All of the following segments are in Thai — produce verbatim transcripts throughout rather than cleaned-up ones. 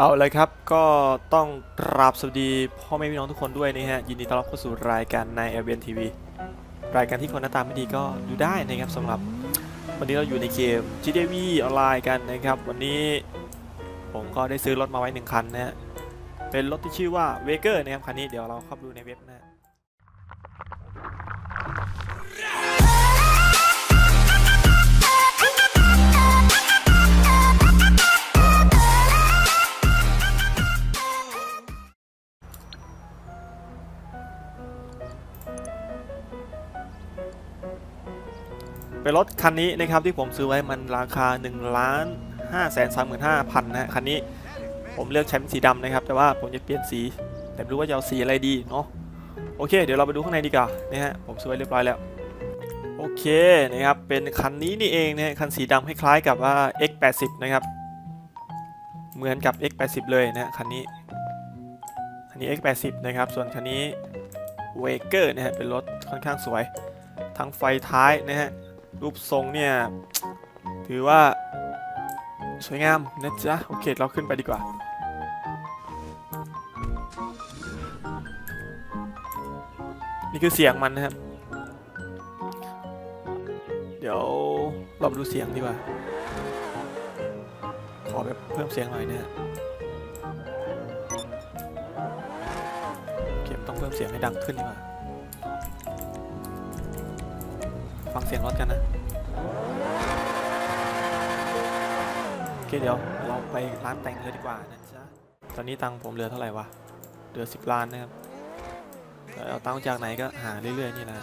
เอาเลยครับก็ต้องกราบสวัสดีพ่อแม่พี่น้องทุกคนด้วยนี่ฮะยินดีต้อนรับเข้าสู่รายการ ไนน์ แอล บี เอ็น ที วี รายการที่คนหน้าตาไม่ดีก็ดูได้นะครับสำหรับวันนี้เราอยู่ในเกม จี ดี วี ออนไลน์กันนะครับวันนี้ผมก็ได้ซื้อรถมาไว้หนึ่งคันนะฮะเป็นรถที่ชื่อว่าเวเกอร์นะครับคันนี้เดี๋ยวเราเข้าดูในเว็บนะเป็นรถคันนี้นะครับที่ผมซื้อไว้มันราคา หนึ่งล้านห้าแสนสามหมื่นห้าพัน นะคันนี้ผมเลือกใช้เป็นสีดำนะครับแต่ว่าผมจะเปลี่ยนสีแต่ไม่รู้ว่าจะเอาสีอะไรดีเนาะโอเคเดี๋ยวเราไปดูข้างในดีกว่านะฮะผมซื้อไว้เรียบร้อยแล้วโอเคนะครับเป็นคันนี้นี่เองนะคันสีดำคล้ายๆกับว่า เอ็กซ์ แปดสิบ นะครับเหมือนกับ เอ็กซ์ แปดสิบ เลยนะคันนี้คันนี้ เอ็กซ์ แปดสิบ นะครับส่วนคันนี้เวเกอร์นะฮะเป็นรถค่อนข้างสวยทั้งไฟท้ายนะฮะรูปทรงเนี่ยถือว่าสวยงามนะจ๊ะโอเคเราขึ้นไปดีกว่านี่คือเสียงมันนะครับเดี๋ยวเราไปดูเสียงดีกว่าขอแบบเพิ่มเสียงหน่อยนะฮะเกมต้องเพิ่มเสียงให้ดังขึ้นดีกว่าฟังเสียงรถกันนะโอเคเดี๋ยวเราไปร้านแต่งเลยดีกว่านะจ๊ะตอนนี้ตังผมเหลือเท่าไหร่วะเหลือสิบล้านนะครับเอาตังจากไหนก็หาเรื่อยๆนี่นะ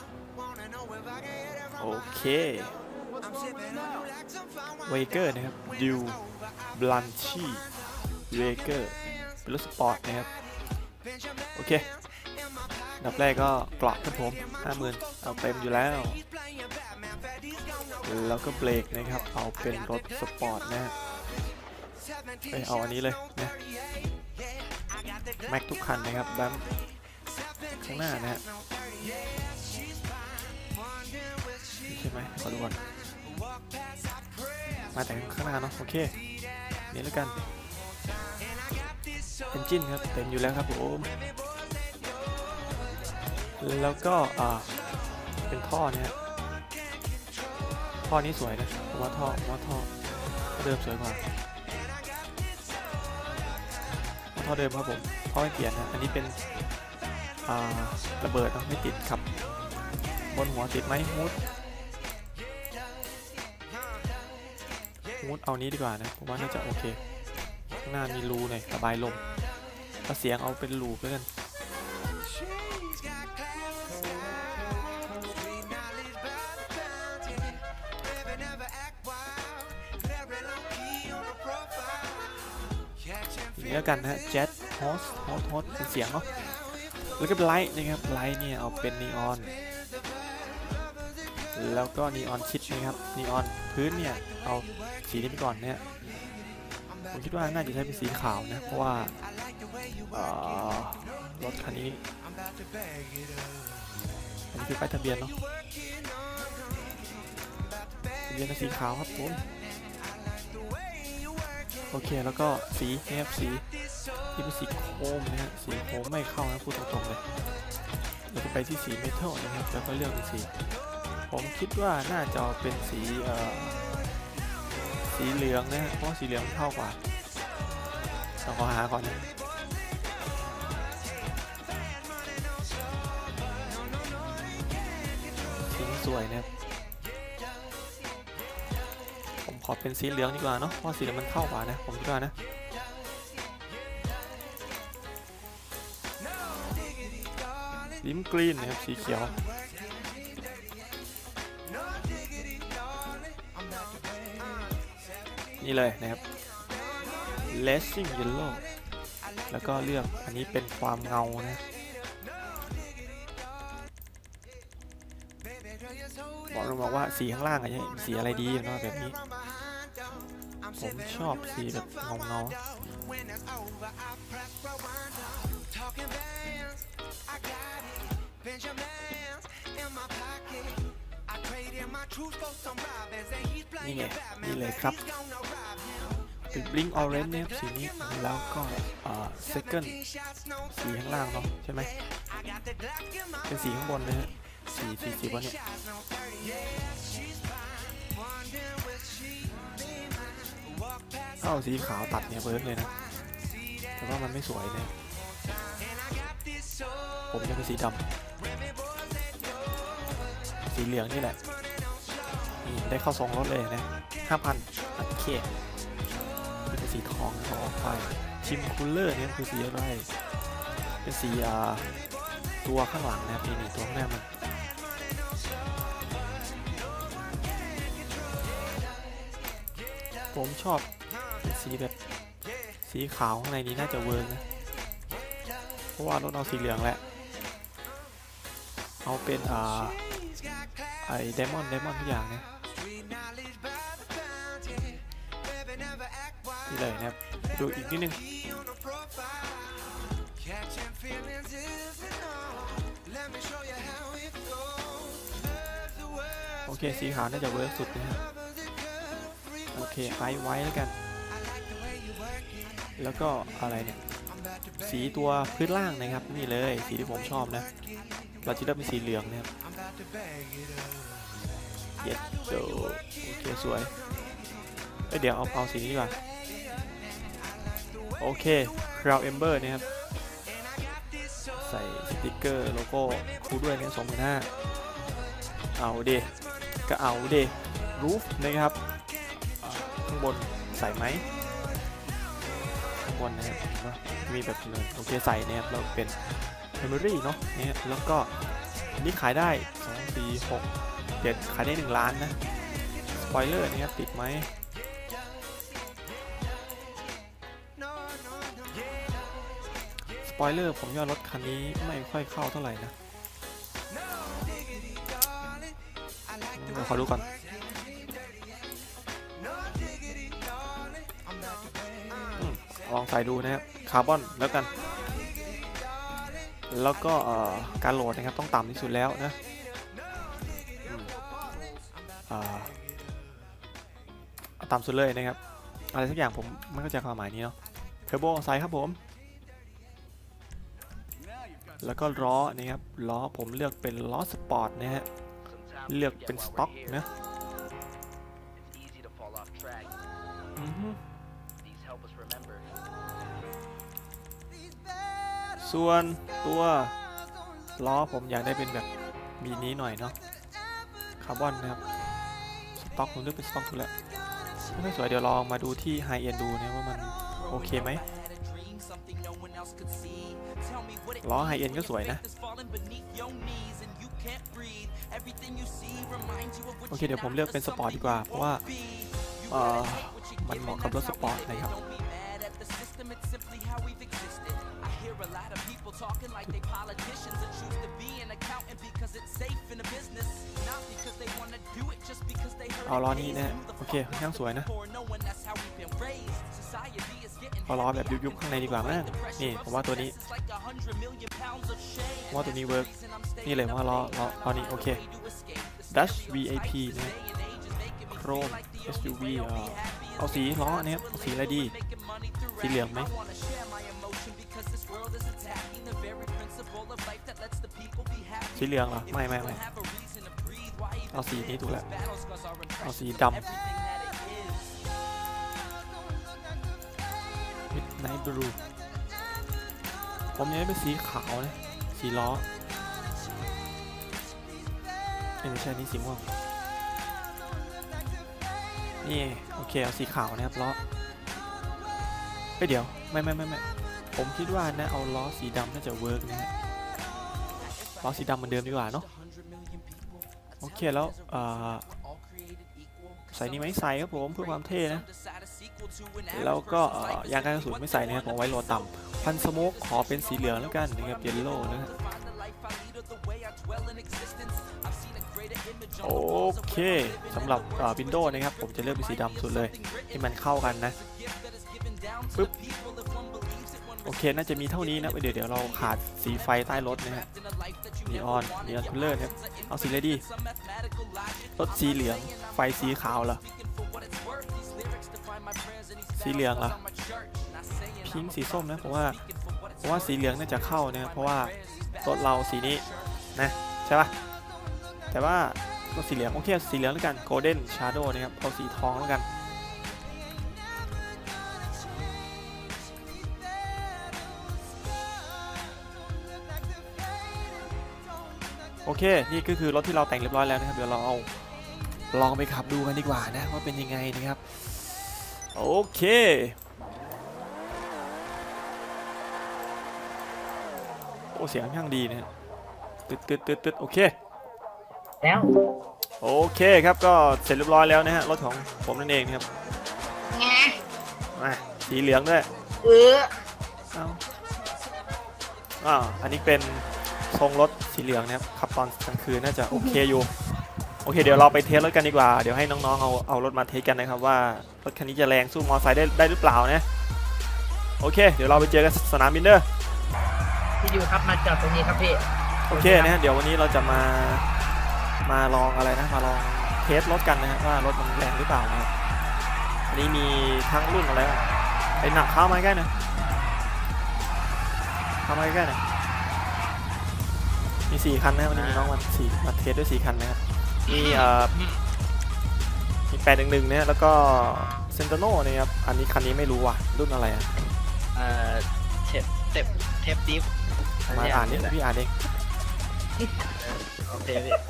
โอเคเวเกอร์นะครับดิวบลันชี่เวเกอร์เป็นรถสปอร์ตนะครับโอเคดับแรกก็เกราะครับผมห้าหมื่นเอาเต็มอยู่แล้วแล้วก็เบรกนะครับเอาเป็นรถสปอร์ตนะฮะไปเอาอันนี้เลยนะแม็กทุกคันนะครับด้านข้างหน้านะฮะใช่ไหมขอดูก่อนมาแต่ข้างหน้าเนาะโอเคนี่แล้วกันเอนจินครับเต็มอยู่แล้วครับผมแล้วก็อ่าเป็นท่อเนี่ยท่อนี้สวยนะผมว่าท่อผมว่าท่อเดิมสวยกว่าท่อเดิมครับผมท่อไม่เปลี่ยนนะอันนี้เป็นอ่าระเบิดนะไม่ติดครับบนหัวติดไหมมุดมุดเอานี้ดีกว่านะผมว่าน่าจะโอเคข้างหน้ามีรูหน่อยระบายลมถ้าเสียงเอาเป็นรูเพื่อนแล้วกันฮะ Jet Host Host Host เป็นเสียงเนาะแล้วก็ไลท์นะครับไลท์เนี่ยเอาเป็นนีออนแล้วก็นีออนคิดนะครับนีออนพื้นเนี่ยเอาสีนี้ไปก่อนเนี่ยผมคิดว่าน่าจะใช้เป็นสีขาวนะเพราะว่ารถคันนี้อันนี้คือป้ายทะเบียนเนาะทะเบียนเป็นสีขาวครับผมโอเคแล้วก็สีนะครับสีที่เป็นสีโคมนะฮะสีโคมไม่เข้านะพูดตรงๆเลยเราจะไปที่สีเมทัลนะครับแล้วก็เลือกเป็นสีผมคิดว่าน่าจะเป็นสีเอ่อสีเหลืองนะเพราะสีเหลืองเข้ากว่าต้องขอหาก่อนนะสีสวยนะครับขอเป็นสีเหลืองดีกว่าเนาะเพราะสีเหลืองมันเข้ากว่านะผมคิดว่านะลิ้มกรีนนะครับสีเขียวนี่เลยนะครับ Racing Yellow แล้วก็เลือกอันนี้เป็นความเงานะผมบอกว่าสีข้างล่างอะเนี่ยสีอะไรดีเนาะแบบนี้ผมชอบสีแบบเงาเงานี่ไงนี่เลยครับ เป็นบลิงออเรนจ์เนี่ยสีนี้แล้วก็เอ่อเซคันด์สีข้างล่างเนาะใช่ไหมเป็นสีข้างบนนะฮะสีสีสีบนเนี่ยเอาสีขาวตัดเนี่ยเบิร์ดเลยนะแต่ว่ามันไม่สวยเลยผมจะเป็นสีดำสีเหลืองนี่แหละได้เข้าทรงรถเลยนะ ห้าพัน โอเคเป็นสีทองทองไปชิมคูลเลอร์เนี่ยคือสีอะไรเป็นสีตัวข้างหลังนะนี่นี่ตัวข้างหน้ามันผมชอบสีแบบสีขาวข้างในนี้น่าจะเวิร์กนะเพราะว่ารถเอาสีเหลืองแหละเอาเป็นอ่าไอ้ไดมอนด์ไดมอนด์ทุกอย่างนะนี่เลยนะครับดูอีกนิดนึงโอเคสีขาวน่าจะเวิร์กสุดนะฮะโอเคไฮไวท์แล้วกันแล้วก็อะไรเนี่ยสีตัวพื้นล่างนะครับนี่เลยสีที่ผมชอบนะเราจะเลือกเป็นสีเหลืองนะครับเย็ดโดโอเคสวยเดี๋ยวเอาเอาสีนี้ดีกว่าโอเคราวเอมเบอร์นะครับใส่สติกเกอร์โลโก้คู่ด้วยเนี่ยสองหมื่นห้าเอาเดก็เอาเดรูฟนะครับข้างบนใส่ไหมข้างบนนะครับมีแบบเดิมโอเคใส่นะครับเราเป็นเมมโมรี่เนาะเนี่ยแล้วก็นี่ขายได้สอง สี่ หก เจ็ดขายได้หนึ่งล้านนะสปอยเลอร์นี่ครับติดไหมสปอยเลอร์ผมยอดรถคันนี้ไม่ค่อยเข้าเท่าไหร่นะขอดูก่อนลองใส่ดูนะครับคาร์บอนแล้วกันแล้วก็การโหลดนะครับต้องต่ำที่สุดแล้วนะต่ำสุดเลยนะครับอะไรสักอย่างผมไม่เข้าใจความหมายนี้เนาะเทอร์โบไซส์ครับผมแล้วก็ล้อนะครับล้อผมเลือกเป็นล้อสปอร์ตนะฮะเลือกเป็นสต็อกนะส่วนตัวล้อผมอยากได้เป็นแบบมีนี้หน่อยเนาะคาร์บอนนะครับสต็อกผมเลือกเป็นสต็อกทุกแล้วไม่สวยเดี๋ยวลองมาดูที่ไฮเอ็นดูนะว่ามันโอเคไหมล้อไฮเอ็นก็สวยนะโอเคเดี๋ยวผมเลือกเป็นสปอร์ตดีกว่าเพราะว่าเอ่อมันเหมาะกับรถสปอร์ตนะครับเอาล้อนี้นะโอเคค่อนข้างสวยนะเอาล้อแบบยุบๆข้างในดีกว่ามั้งนี่ผมว่าตัวนี้ว่าตัวนี้เวิร์กนี่เลยว่าล้อล้อล้อนี้โอเค Dash วี ไอ พี นะโครม เอส ยู วี เอาสีล้อเนี่ยเอาสีอะไรดีสีเหลืองไหมสีเหลืองเหรอไม่ไม่ไม่เอาสีนี้ถูกแล้วเอาสีดำ Midnight Blue ผมยังไม่เป็นสีขาวนะสีล้อไม่ใช่นี่สีม่วงนี่โอเคเอาสีขาวนะครับล้อเฮ้ยเดี๋ยวไม่ไม่ไม่ไม่ผมคิดว่านะเอาล้อสีดำน่าจะเวิร์กนะฮะล้อสีดำเหมือนเดิมดีกว่าเนาะโอเคแล้วใส่นี่ไม่ใส่ครับผมเพื่อความเท่นะแล้วก็ยางกันกระสุนไม่ใส่นะครับผมไว้โลต่ำพันสโมกขอเป็นสีเหลืองแล้วกันนะครับเยลโล่นะโอเคสำหรับวินโดว์นะครับผมจะเลือกเป็นสีดำสุดเลยให้มันเข้ากันนะปึ๊บโอเคน่าจะมีเท่านี้นะเดี๋ยวเดี๋ยวเราขาดสีไฟใต้รถนะฮะนีออนนีออนคูลเลอร์นะเอาสีอะไรดีรถสีเหลืองไฟสีขาวเหรอ สีเหลืองเหรอพิงสีส้มนะผมว่าผมว่าสีเหลืองน่าจะเข้าเนี่ยเพราะว่ารถเราสีนี้นะใช่ป่ะแต่ว่ารถสีเหลืองโอเคสีเหลืองแล้วกันโกลเด้นชาร์โดนะครับเอาสีทองแล้วกันโอเคนี่ก็คือรถที่เราแต่งเรียบร้อยแล้วนะครับเดี๋ยวเราเอาลองไปขับดูกันดีกว่านะว่าเป็นยังไงนะครับโอเคโอ้เสียงค่อนข้างดีนะตึ๊ดตึ๊ดตึ๊ดตึ๊ดโอเคแล้วโอเคครับก็เสร็จเรียบร้อยแล้วนะฮะรถของผมนั่นเองครับไงมาสีเหลืองด้วยเออเอาอ้าวอันนี้เป็นทรงรถสีเหลืองนะครับขับตอนกลางคืนน่าจะโอเคอยู่โอเคเดี๋ยวเราไปเทสรถกันดีกว่าเดี๋ยวให้น้องๆเอาเอารถมาเทสกันนะครับว่ารถคันนี้จะแรงสู้มอเตอร์ไซค์ได้ได้หรือเปล่านะโอเคเดี๋ยวเราไปเจอกันสนามบินเด้อพี่อยู่ครับมาจอดตรงนี้ครับพี่โอเคนะฮะเดี๋ยววันนี้เราจะมามาลองอะไรนะมาลองเทสรถกันนะฮะว่ารถมันแรงหรือเปล่านะอันนี้มีทั้งรุ่นอะไรไอ้หนักเข้ามาใกล้หน่อยเข้ามาใกล้หน่อยมีสี่คันนะวันนี้มีน้องมันสี่มาเทสด้วยสี่คันนะครับมีเอ่อมีแปดหนึ่งหนึ่งเนี่ยแล้วก็เซนโตโน่เนี่ยครับอันนี้คันนี้ไม่รู้ว่ะรุ่นอะไรอ่ะเอ่อเทปเทปเทปดิฟมาอ่านนี่พี่อ่านเอง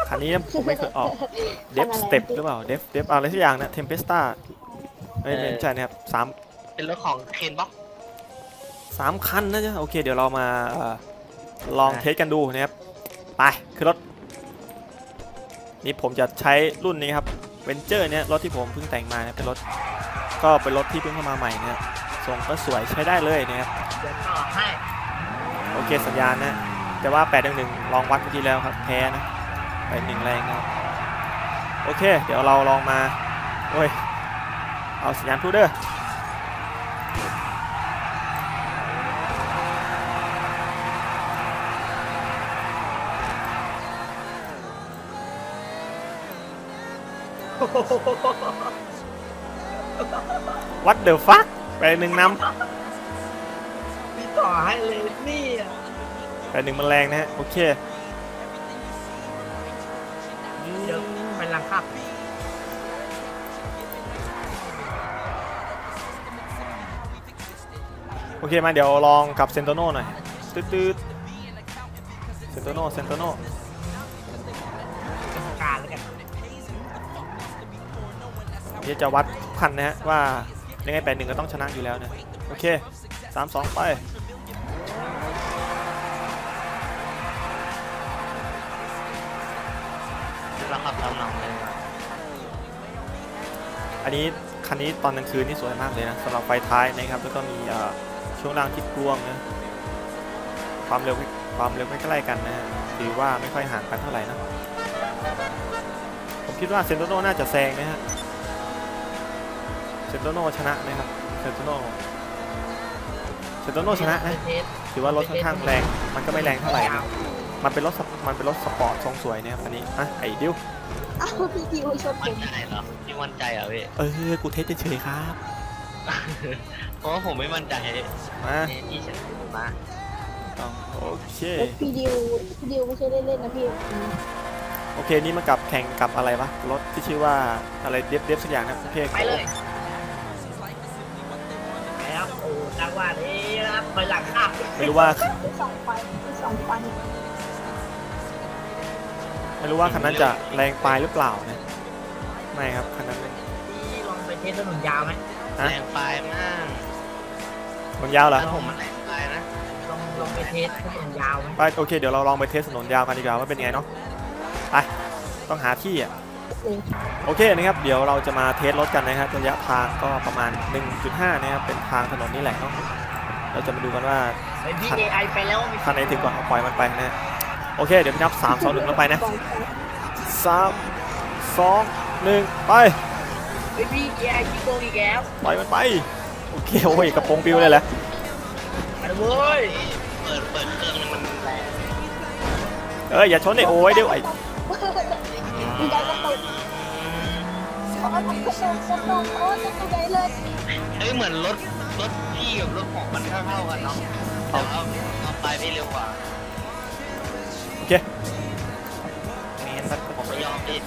คันนี้ผมไม่เคยออกเดฟสเต็ปหรือเปล่าเดฟเดฟอะไรสักอย่างนะเทมเพสต้าไม่ใช่นะครับสามเป็นรถของเคนบ็อกสามคันนะจ๊ะโอเคเดี๋ยวเรามาลองเทสกันดูนะครับไปคือรถนี่ผมจะใช้รุ่นนี้ครับเวนเจอร์เนี่ยรถที่ผมเพิ่งแต่งมานะเป็นรถก็เป็นรถที่เพิ่งเข้ามาใหม่นะทรงก็สวยใช้ได้เลยนะครับโอเคสัญญาณนะแต่ว่าแปดหนึ่งหนึ่งลองวัดเมื่อกี้แล้วครับแพ้นะแปดหนึ่งแรงนะโอเคเดี๋ยวเราลองมาโอ้ยเอาสัญญาณพูดเด้อวัดเดือดฟักไปหนึ่งน้ำพี่ต่อให้เลยนี่ไปหนึ่งมันแรงนะฮะโอเคเดี๋ยวไปหลังครับโอเคมาเดี๋ยวลองกับเซนโตโน่หน่อยตืดตืดเซนโตโน่เซนโตโน่การแล้วกันเดี๋ยวจะวัดพันนะฮะว่ายังไงแปดหนึ่งก็ต้องชนะอยู่แล้วนะโอเคสามสองไปเราขับตามหลังเลยอันนี้คันนี้ตอนกลางคืนนี่สวยมากเลยนะสำหรับไฟท้ายนะครับแล้วก็มีช่วงล่างที่กลวงนะความเร็วความเร็วไม่ใกล้กันนะถือว่าไม่ค่อยห่างกันเท่าไหร่นะผมคิดว่าเซนโตโน่น่าจะแซงนะฮะเซนโตโน่ชนะนะครับเซนโตโน่เซนโตโน่ชนะนะถือว่ารถค่อนข้างแรงมันก็ไม่แรงเท่าไหร่มันเป็นรถมันเป็นรถสปอร์ตทรงสวยเนี่ยอันนี้อ่ะไอ้ดิวอ้าวพี่ดิวชนผมใจเหรอพี่มั่นใจเหรอพี่เออกูเทสเฉยๆครับเพราะผมไม่มั่นใจมาที่ฉันมาโอเคพี่ดิวพี่ดิวไม่ใช่เล่นๆนะพี่โอเคนี่มากับแข่งกับอะไรวะรถที่ชื่อว่าอะไรเดฟเดฟสักอย่างนะโอเคไปเลยแล้วโอ้จังหวะนี้นะไปหลังข้ามไม่รู้ว่าสองไฟสองไฟไม่รู้ว่าคันนั้นจะแรงไปหรือเปล่านะไม่ครับคันนั้นที่ลองไปเทสถนนยาวไหมแรงไปมากถนนยาวเหรอผมมันแรงไปนะลองลองไปเทสถนนยาวไปโอเคเดี๋ยวเราลองไปเทสถนนยาวกันดีกว่าว่าเป็นไงเนาะไปต้องหาที่อ่ะโอเคนะครับเดี๋ยวเราจะมาเทสรถกันนะครับระยะทางก็ประมาณ หนึ่งจุดห้า นะครับเป็นทางถนนนี่แหละเนาะเราจะมาดูกันว่าคันไหนถึงก่อนเอาปล่อยมันไปนะโอเคเดี๋ยวพี่นับสามสองหนึ่งแล้วไปนะสามสองหนึ่งไปพี่แกพี่โกอีกแล้วปล่อยมันไปโอเคโอ้ยกระโปรงปิวเลยแหละไปเลยเปิดเปิดเครื่องมันแรงเอออย่าชนไอ้โอ้ยเดี๋ยวไอ้ไป เฮ้ยเหมือนรถรถพี่กับรถของมันเท่าๆกันเนาะแต่ว่าเอาไปได้เร็วกว่าโอเคผมไม่ยอมพี่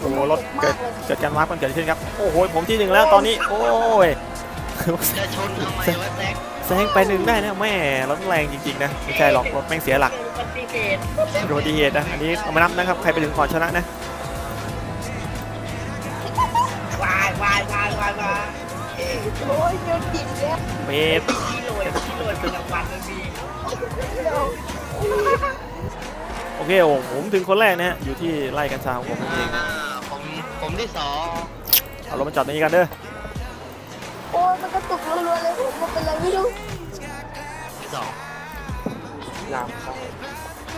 โอ้โหรถเกิดเกิดการวาร์ปกันเกิดขึ้นครับโอ้โหผมที่หนึ่งแล้วตอนนี้โอ้ยจะชนทำไมวะแซงแซงไปหนึ่งได้นะแม่รถแรงจริงๆนะไม่ใช่หรอกรถแม่งเสียหลักโรดีเอทนะอันนี้เอามานับนะครับใครไปถึงก่อนชนะนะวายวายวายวายวายโอ้ยเยอะจริงเยอะเป๊ะที่โรยที่โรยเป็นรางวัลเลยพี่โอเคโอ้ผมถึงคนแรกนะฮะอยู่ที่ไล่กันซาวผมเองผมผมที่สองเอาเรามาจอดตรงนี้กันเด้อโอ้ยมันกระตุกรัวๆเลยผมมันเป็นอะไรไม่รู้ที่สองลามครับ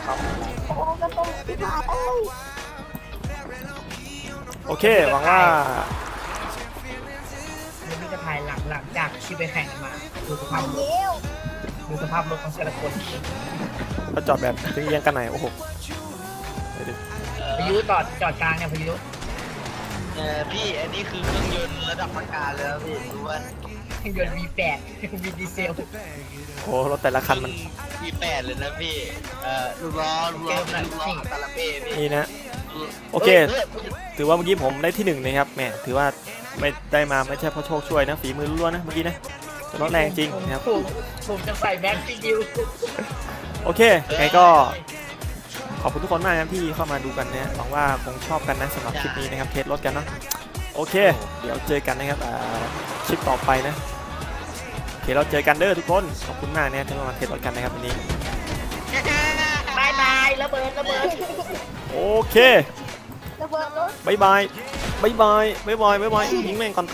ครับโอ้กระตุกที่ขาโอ้ยโอเคหวังว่ามันจะถ่ายหลังหลังจากที่ไปแข่งมาดูสภาพรถดูสภาพรถของแต่ละคนก็จอดแบบเรียงกันไหนโอ้โหพายุจอดจอดกลางเนี่ยพายุเออพี่อันนี้คือเครื่องยนต์ระดับประการเลยพี่รู้ว่าเครื่องยนต์ วี แปด วีดีเซลโอ้รถแต่ละคันมัน วี แปด เลยนะพี่เออดูล้อดูล้อดูล้อตาลเป้นี่นะโอเคถือว่าเมื่อกี้ผมได้ที่หนึ่งนะครับแม่ถือว่าไม่ได้มาไม่ใช่เพราะโชคช่วยนะฝีมือล้วนนะเมื่อกี้นะรถแรงจริงนะครับผมจะใส่แม็กซ์ที่ดิวโอเคไงก็ขอบคุณทุกคนมากนะที่เข้ามาดูกันนะหวังว่าคงชอบกันนะสำหรับคลิปนี้นะครับเทสรถกันเนาะโอเคเดี๋ยวเจอกันนะครับคลิปต่อไปนะโอเคเราเจอกันเด้อทุกคนขอบคุณมากนะที่มาเทสรถกันนะครับวันนี้บายบายระเบิดระเบิดโอเคระเบิดรถบายบายบายบายบายบายบายบายยิงแม่งก่อน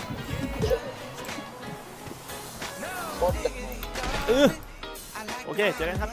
เออโอเคเจอกันครับ